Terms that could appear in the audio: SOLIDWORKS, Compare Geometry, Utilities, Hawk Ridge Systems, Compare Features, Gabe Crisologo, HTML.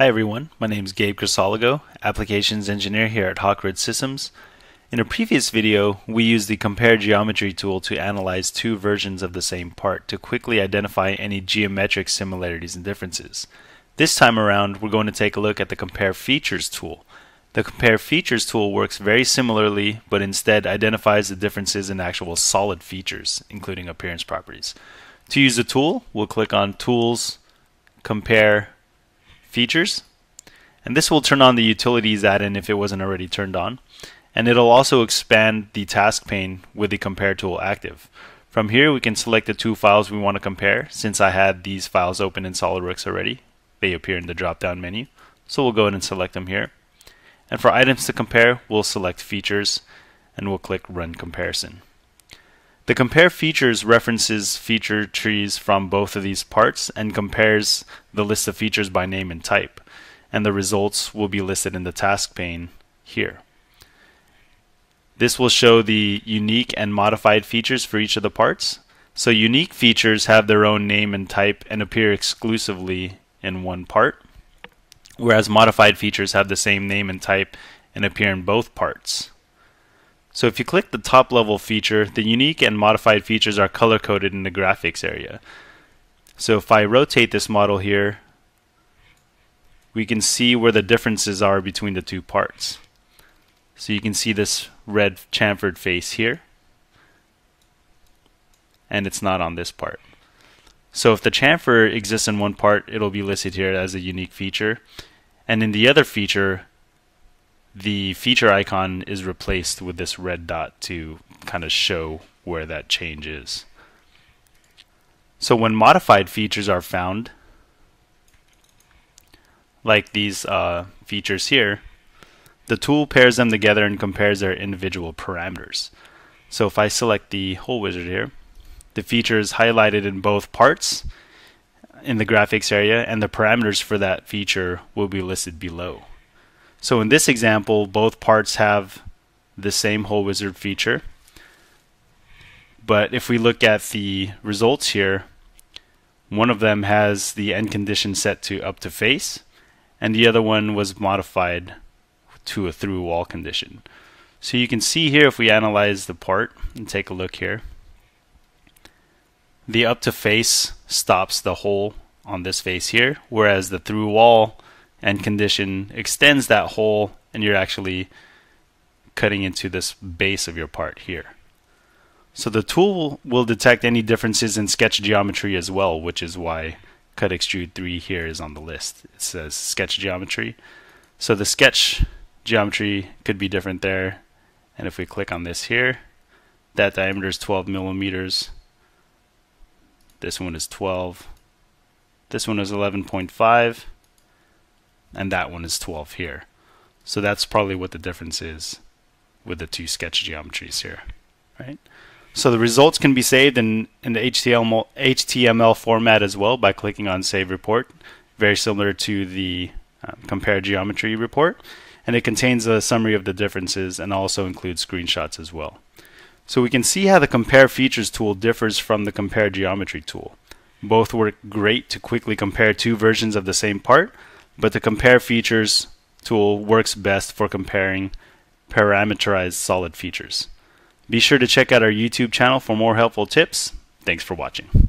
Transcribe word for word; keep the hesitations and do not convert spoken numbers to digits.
Hi everyone, my name is Gabe Crisologo, Applications Engineer here at Hawk Ridge Systems. In a previous video, we used the Compare Geometry tool to analyze two versions of the same part to quickly identify any geometric similarities and differences. This time around, we're going to take a look at the Compare Features tool. The Compare Features tool works very similarly, but instead identifies the differences in actual solid features, including appearance properties. To use the tool, we'll click on Tools, Compare, Features, and this will turn on the Utilities add-in if it wasn't already turned on, and it'll also expand the task pane with the Compare tool active. From here we can select the two files we want to compare. Since I had these files open in SOLIDWORKS already, they appear in the drop-down menu, so we'll go ahead and select them here. And for items to compare, we'll select Features and we'll click Run Comparison. The Compare Features references feature trees from both of these parts and compares the list of features by name and type, and the results will be listed in the task pane here. This will show the unique and modified features for each of the parts. So unique features have their own name and type and appear exclusively in one part, whereas modified features have the same name and type and appear in both parts. So if you click the top level feature, the unique and modified features are color-coded in the graphics area. So if I rotate this model here, we can see where the differences are between the two parts. So you can see this red chamfered face here, and it's not on this part. So if the chamfer exists in one part, it'll be listed here as a unique feature, and in the other feature, the feature icon is replaced with this red dot to kind of show where that change is. So when modified features are found, like these uh, features here, the tool pairs them together and compares their individual parameters. So if I select the whole wizard here, the feature is highlighted in both parts in the graphics area, and the parameters for that feature will be listed below. So in this example, both parts have the same whole wizard feature, but if we look at the results here, one of them has the end condition set to up to face, and the other one was modified to a through wall condition. So you can see here, if we analyze the part and take a look here, the up to face stops the hole on this face here, whereas the through wall and condition extends that hole, and you're actually cutting into this base of your part here. So the tool will detect any differences in sketch geometry as well, which is why Cut Extrude three here is on the list. It says sketch geometry. So the sketch geometry could be different there, and if we click on this here, that diameter is twelve millimeters, this one is twelve, this one is eleven point five, and that one is twelve here. So that's probably what the difference is with the two sketch geometries here, right? So the results can be saved in, in the H T M L format as well by clicking on Save Report, very similar to the um, Compare Geometry report, and it contains a summary of the differences and also includes screenshots as well. So we can see how the Compare Features tool differs from the Compare Geometry tool. Both work great to quickly compare two versions of the same part, but the Compare Features tool works best for comparing parameterized solid features. Be sure to check out our YouTube channel for more helpful tips. Thanks for watching.